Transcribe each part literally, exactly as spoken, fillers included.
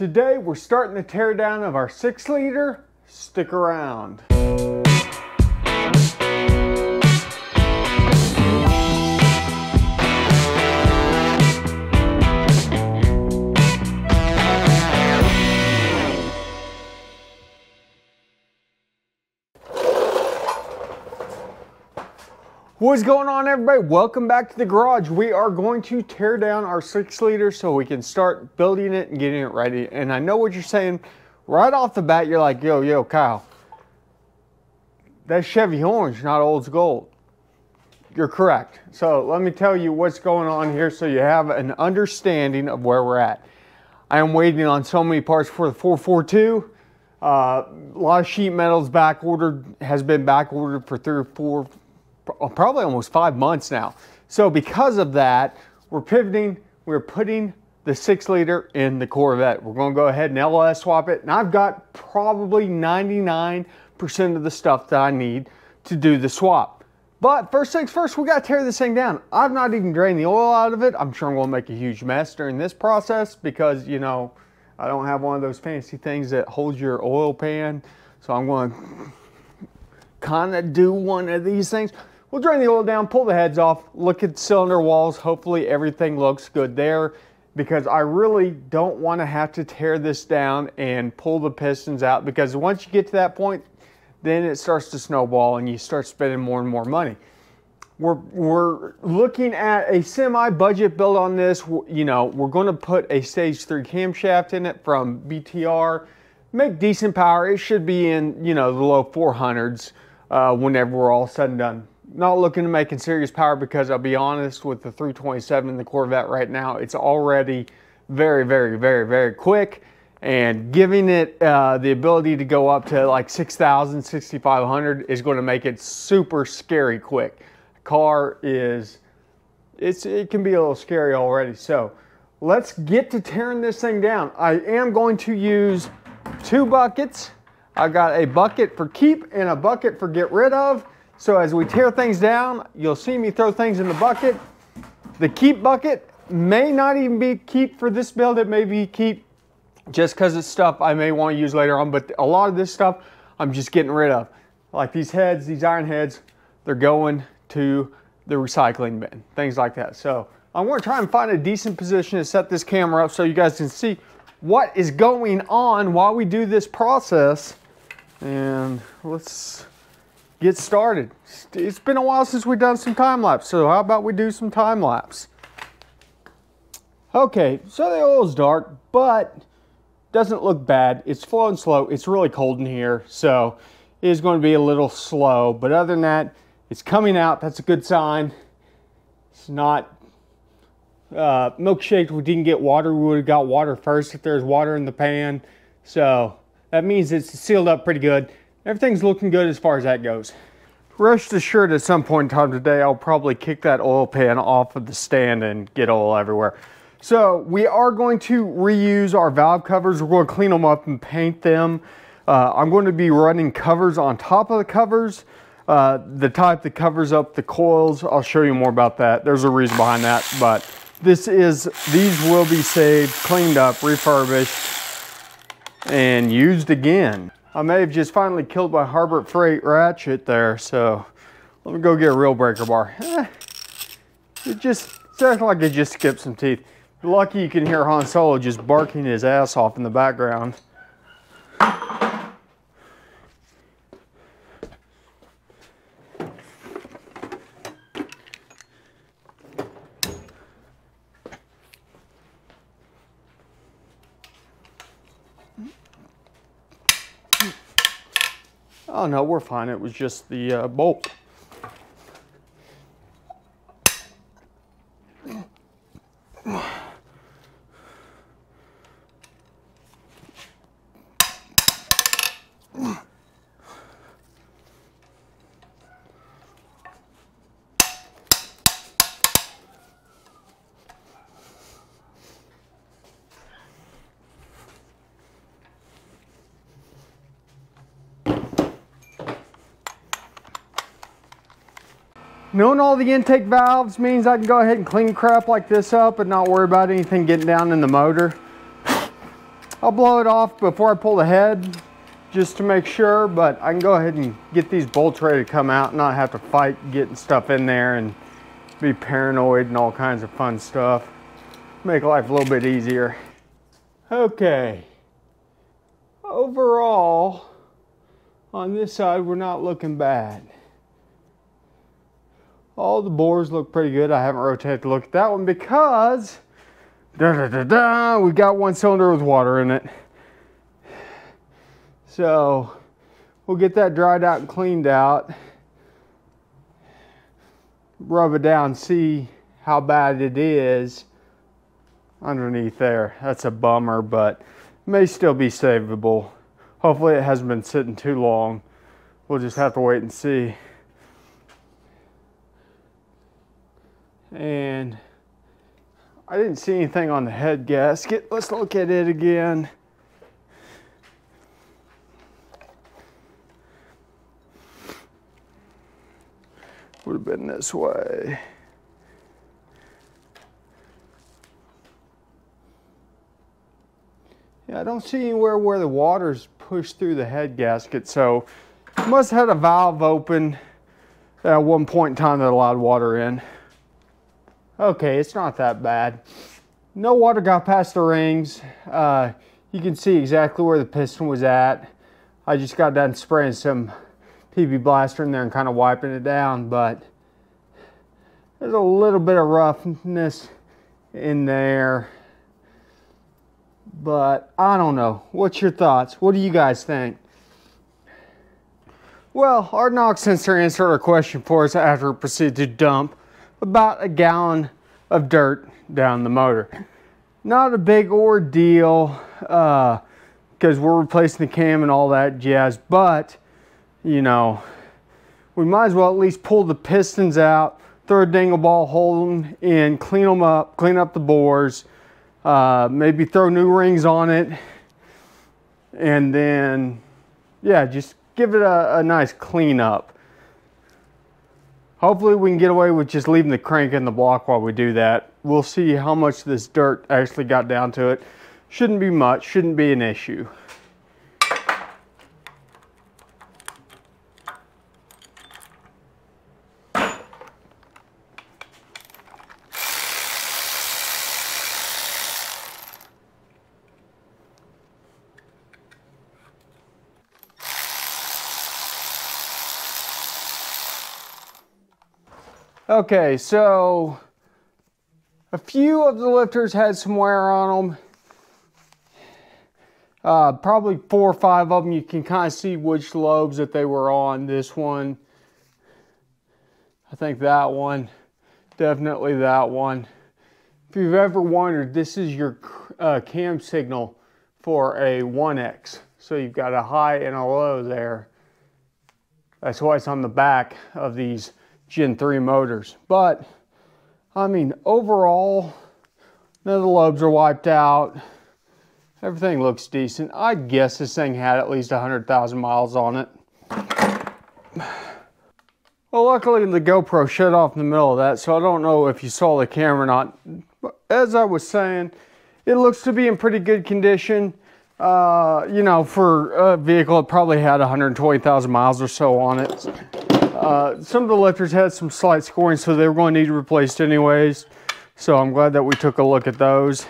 Today we're starting the teardown of our six liter. Stick around. What's going on, everybody? Welcome back to the garage. We are going to tear down our six liter so we can start building it and getting it ready. And I know what you're saying. Right off the bat, you're like, yo, yo, Kyle, that's Chevy Orange, not Olds Gold. You're correct. So let me tell you what's going on here so you have an understanding of where we're at. I am waiting on so many parts for the four forty-two. Uh, a lot of sheet metals back ordered, has been back ordered for three or four, probably almost five months now. So because of that, we're pivoting, we're putting the six liter in the Corvette. We're going to go ahead and L S swap it. And I've got probably ninety-nine percent of the stuff that I need to do the swap. But first things first, we got to tear this thing down. I've not even drained the oil out of it. I'm sure I'm going to make a huge mess during this process because, you know, I don't have one of those fancy things that holds your oil pan. So I'm going to kind of do one of these things. We'll drain the oil down, pull the heads off, look at cylinder walls. Hopefully everything looks good there because I really don't want to have to tear this down and pull the pistons out, because once you get to that point, then it starts to snowball and you start spending more and more money. We're, we're looking at a semi-budget build on this. You know, we're going to put a stage three camshaft in it from B T R, make decent power. It should be in, you know, the low four hundreds uh, whenever we're all said and done. Not looking to making serious power because I'll be honest, with the three twenty-seven in the Corvette right now, it's already very, very, very, very quick. And giving it uh, the ability to go up to like six thousand, sixty-five hundred is going to make it super scary quick. The car is, it's, it can be a little scary already. So let's get to tearing this thing down. I am going to use two buckets. I've got a bucket for keep and a bucket for get rid of. So as we tear things down, you'll see me throw things in the bucket. The keep bucket may not even be keep for this build. It may be keep just because it's stuff I may want to use later on, but a lot of this stuff I'm just getting rid of. Like these heads, these iron heads, they're going to the recycling bin, things like that. So I'm going to try and find a decent position to set this camera up so you guys can see what is going on while we do this process. And let's get started. It's been a while since we've done some time lapse, so how about we do some time lapse? Okay, so the oil's dark, but doesn't look bad. It's flowing slow. It's really cold in here, so it is going to be a little slow. But other than that, it's coming out. That's a good sign. It's not uh, milkshaked. We didn't get water. We would have got water first if there's water in the pan. So that means it's sealed up pretty good. Everything's looking good as far as that goes. Rest assured, at some point in time today, I'll probably kick that oil pan off of the stand and get oil everywhere. So we are going to reuse our valve covers. We're going to clean them up and paint them. Uh, I'm going to be running covers on top of the covers, uh, the type that covers up the coils. I'll show you more about that. There's a reason behind that, but this is, these will be saved, cleaned up, refurbished, and used again. I may have just finally killed my Harbor Freight ratchet there, so let me go get a real breaker bar. Eh, it just, it's acting like it just skipped some teeth. You're lucky you can hear Han Solo just barking his ass off in the background. Oh no, we're fine. It was just the uh, bolt. Knowing all the intake valves means I can go ahead and clean crap like this up and not worry about anything getting down in the motor. I'll blow it off before I pull the head just to make sure, but I can go ahead and get these bolts ready to come out and not have to fight getting stuff in there and be paranoid and all kinds of fun stuff. Make life a little bit easier. Okay, overall on this side we're not looking bad. All the bores look pretty good. I haven't rotated to look at that one because da, da, da, da, we got one cylinder with water in it. So we'll get that dried out and cleaned out. Rub it down, see how bad it is underneath there. That's a bummer, but may still be savable. Hopefully it hasn't been sitting too long. We'll just have to wait and see. And I didn't see anything on the head gasket. Let's look at it again. Would have been this way. Yeah, I don't see anywhere where the water's pushed through the head gasket, so it must have had a valve open at one point in time that allowed water in. Okay, it's not that bad. No water got past the rings. Uh, you can see exactly where the piston was at. I just got done spraying some P B Blaster in there and kind of wiping it down, but there's a little bit of roughness in there. But I don't know. What's your thoughts? What do you guys think? Well, our Knox sensor answered our question for us after it proceeded to dump about a gallon of dirt down the motor. Not a big ordeal, uh, because we're replacing the cam and all that jazz, but you know, we might as well at least pull the pistons out, throw a dingle ball, hold them in, clean them up, clean up the bores, uh, maybe throw new rings on it, and then, yeah, just give it a, a nice clean up. Hopefully we can get away with just leaving the crank in the block while we do that. We'll see how much this dirt actually got down to it. Shouldn't be much, shouldn't be an issue. Okay, so a few of the lifters had some wear on them. Uh, probably four or five of them. You can kind of see which lobes that they were on. This one, I think that one, definitely that one. If you've ever wondered, this is your uh, cam signal for a one X. So you've got a high and a low there. That's why it's on the back of these Gen three motors. But I mean, overall, none of the lobes are wiped out. Everything looks decent. I guess this thing had at least one hundred thousand miles on it. Well, luckily the GoPro shut off in the middle of that, so I don't know if you saw the camera or not. But as I was saying, it looks to be in pretty good condition. Uh, you know, for a vehicle, it probably had one hundred twenty thousand miles or so on it. Uh, some of the lifters had some slight scoring, so they were going to need replaced anyways. So I'm glad that we took a look at those.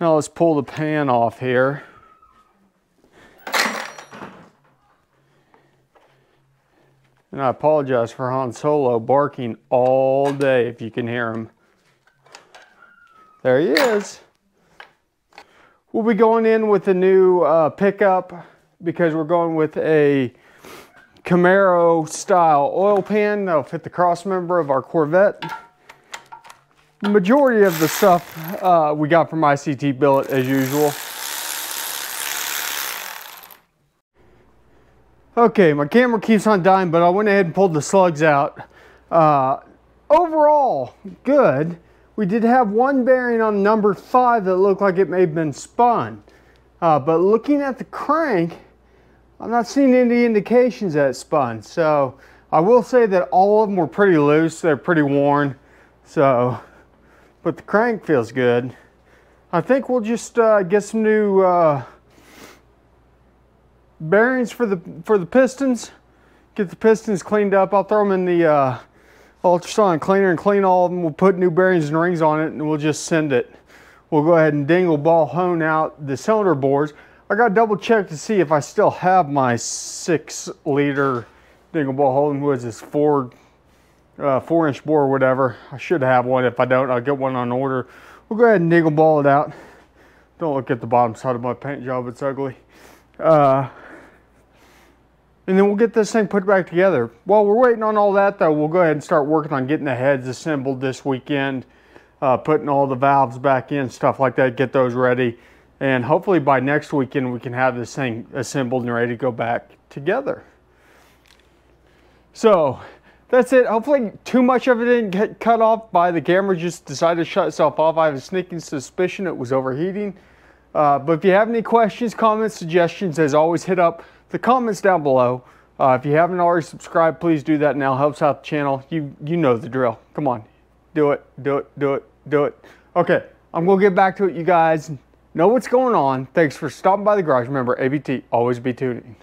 Now let's pull the pan off here. And I apologize for Han Solo barking all day if you can hear him. There he is. We'll be going in with a new uh, pickup because we're going with a Camaro style oil pan that'll fit the cross member of our Corvette. The majority of the stuff uh, we got from I C T Billet as usual. Okay, my camera keeps on dying, but I went ahead and pulled the slugs out. Uh, overall, good. We did have one bearing on number five that looked like it may have been spun. Uh, but looking at the crank, I'm not seeing any indications that it's spun. So I will say that all of them were pretty loose. They're pretty worn. So, but the crank feels good. I think we'll just uh, get some new uh, bearings for the for the pistons. Get the pistons cleaned up. I'll throw them in the uh, ultrasonic cleaner and clean all of them. We'll put new bearings and rings on it, and we'll just send it. We'll go ahead and dingle ball hone out the cylinder bores. I got to double check to see if I still have my six liter dingle ball holding woods. It's four uh, four inch bore or whatever. I should have one. If I don't, I'll get one on order. We'll go ahead and dingle ball it out. Don't look at the bottom side of my paint job. It's ugly. Uh, And then we'll get this thing put back together. While we're waiting on all that, though, we'll go ahead and start working on getting the heads assembled this weekend, uh, putting all the valves back in, stuff like that, get those ready. And hopefully by next weekend, we can have this thing assembled and ready to go back together. So that's it. Hopefully too much of it didn't get cut off by the camera. Just decided to shut itself off. I have a sneaking suspicion it was overheating. Uh, but if you have any questions, comments, suggestions, as always, hit up the comments down below. Uh, if you haven't already subscribed, please do that now. Helps out the channel. You you know the drill. Come on. Do it, do it, do it, do it. Okay, I'm going to get back to it, you guys. Know what's going on. Thanks for stopping by the garage. Remember, A B T, always be tuning.